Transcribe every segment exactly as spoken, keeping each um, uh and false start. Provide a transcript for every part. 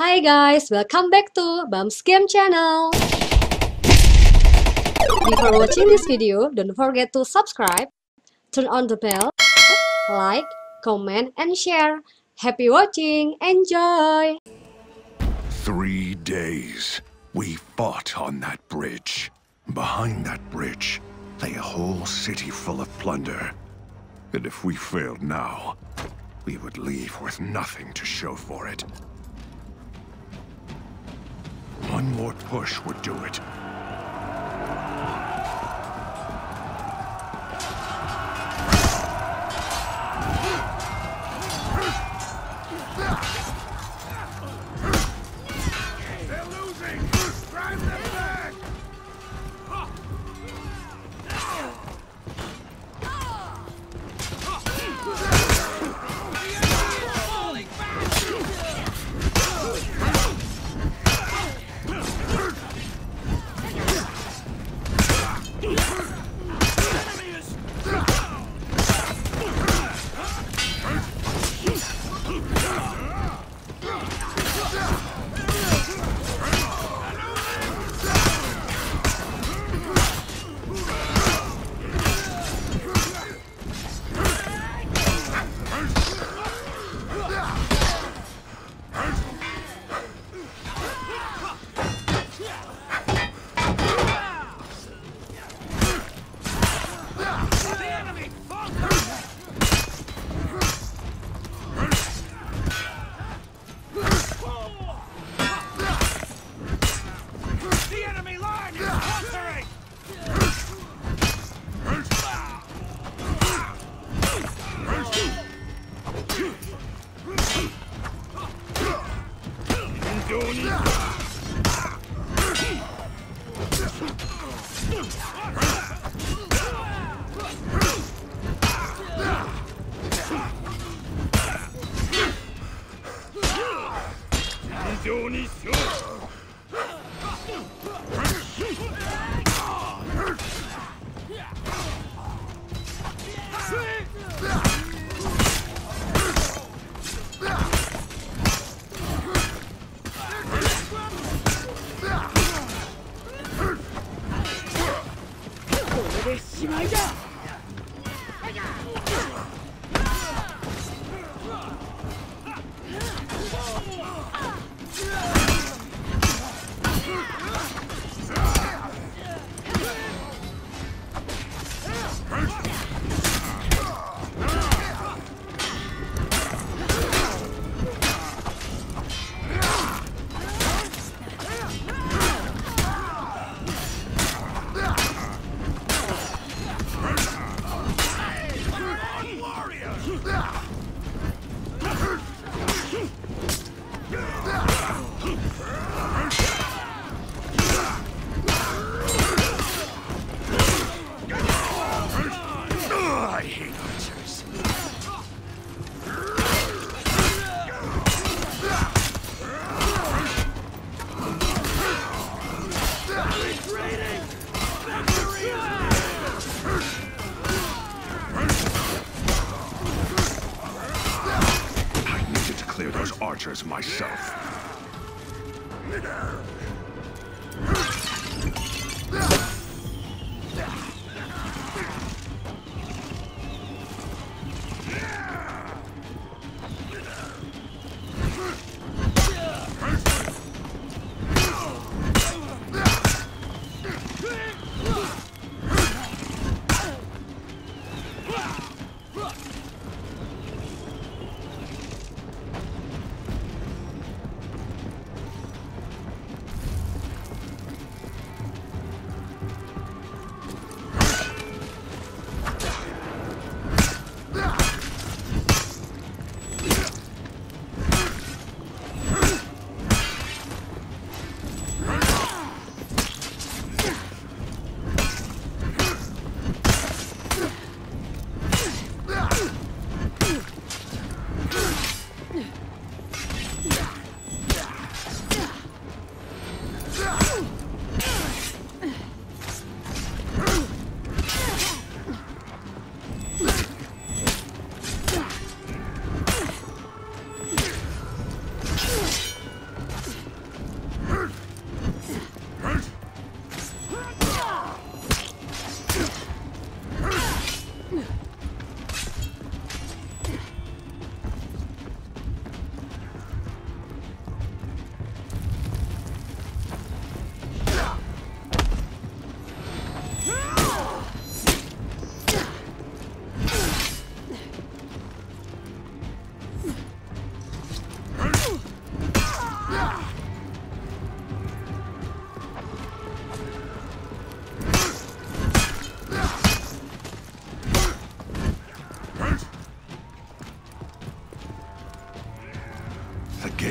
Hi guys, welcome back to Bamz Game channel. Before watching this video, don't forget to subscribe, turn on the bell, like, comment, and share. Happy watching, enjoy! Three days, we fought on that bridge. Behind that bridge lay a whole city full of plunder. And if we failed now, we would leave with nothing to show for it. One more push would do it. Myself.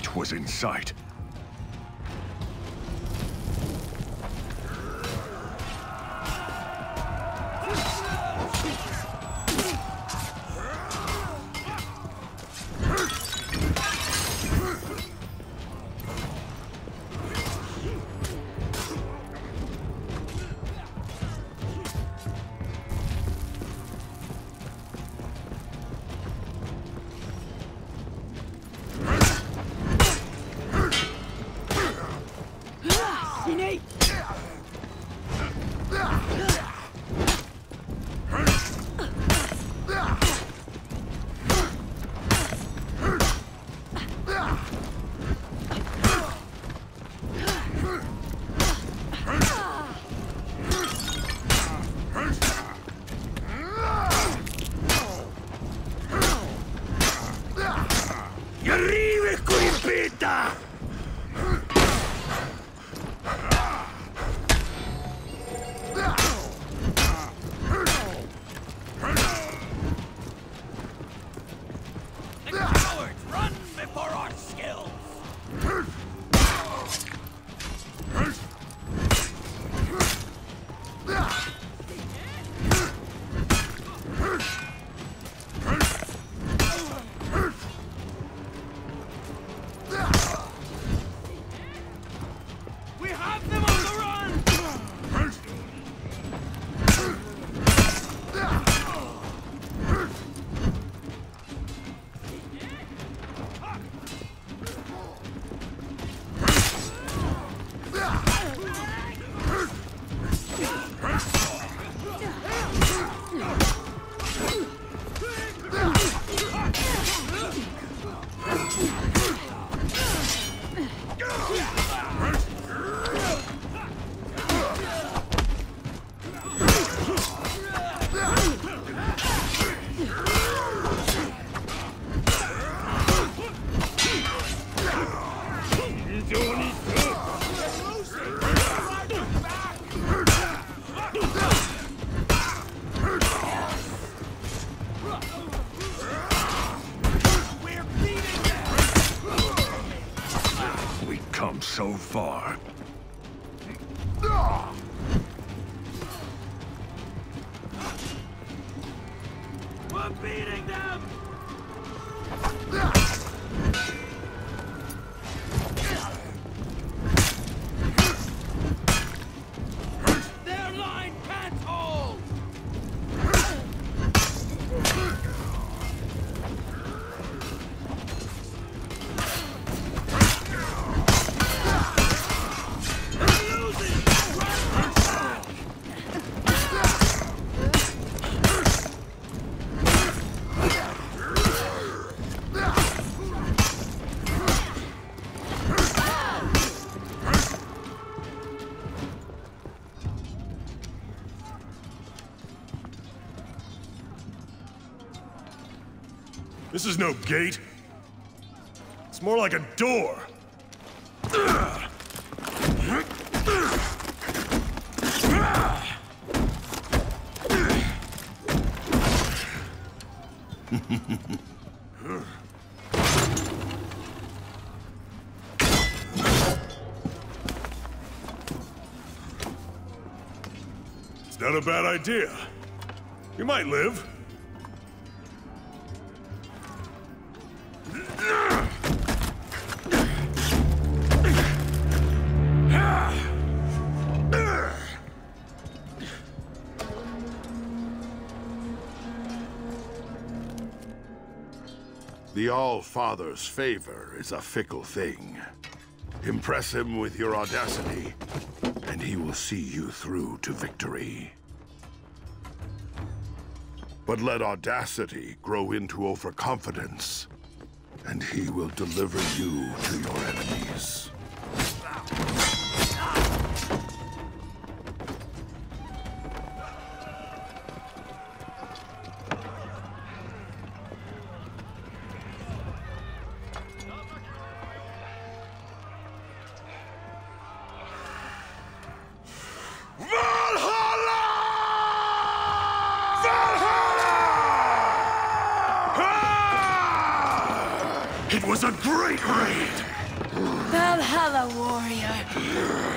fate was in sight. So far. We're beating them! Their line can't hold! This is no gate. It's more like a door. It's not a bad idea. You might live. The All-Father's favor is a fickle thing. Impress him with your audacity, and he will see you through to victory. But let audacity grow into overconfidence, and he will deliver you to your enemies. It was a great raid! Hello, warrior.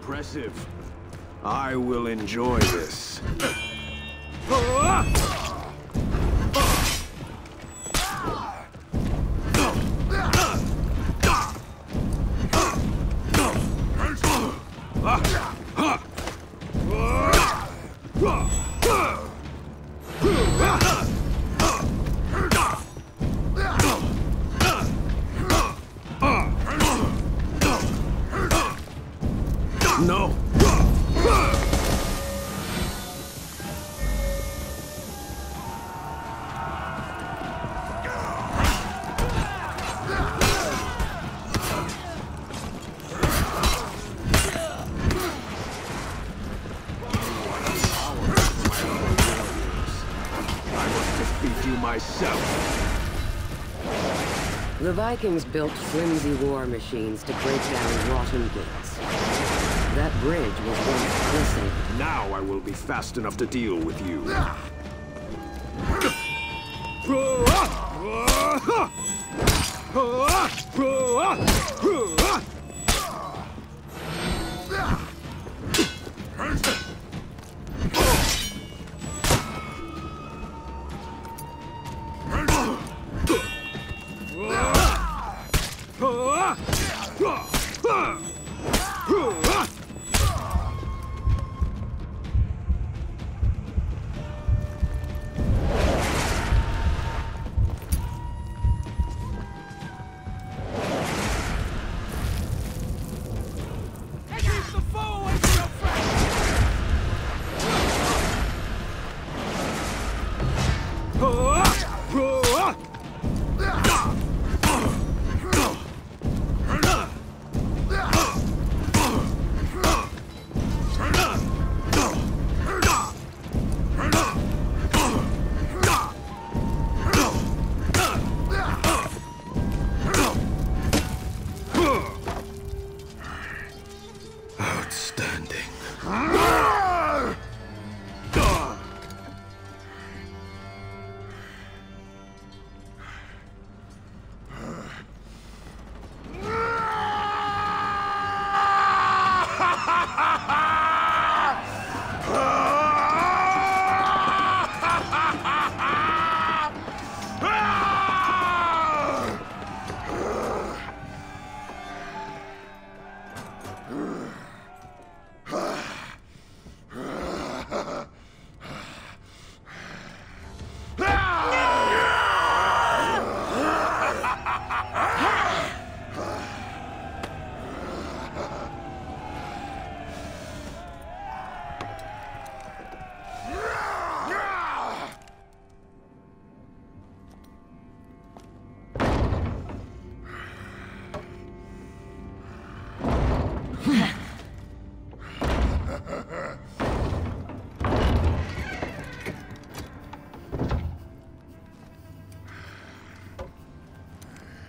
Impressive. I will enjoy this. No! I must defeat you myself! The Vikings built flimsy war machines to break down rotten gates. That bridge was one missing. Now I will be fast enough to deal with you.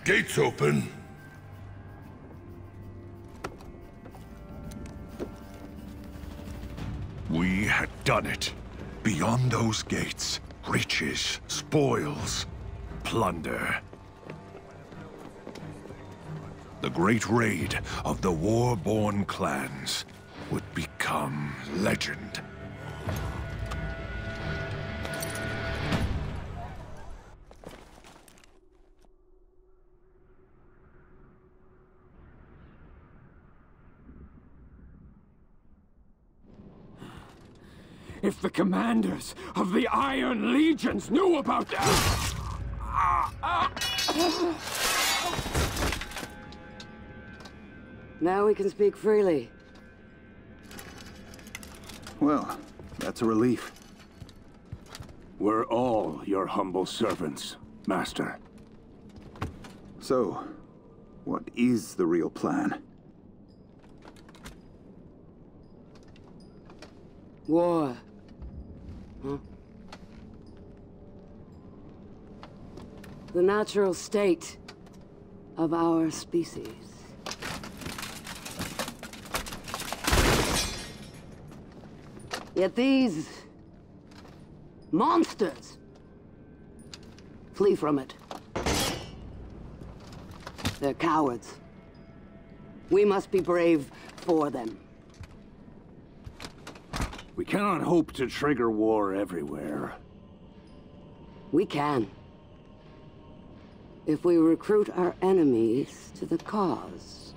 Gates open. We had done it. Beyond those gates, riches, spoils, plunder. The great raid of the war-born clans would become legend. If the commanders of the Iron Legions knew about that... Now we can speak freely. Well, that's a relief. We're all your humble servants, Master. So, what is the real plan? War. Huh? The natural state of our species. Yet these monsters flee from it. They're cowards. We must be brave for them. We cannot hope to trigger war everywhere. We can. If we recruit our enemies to the cause.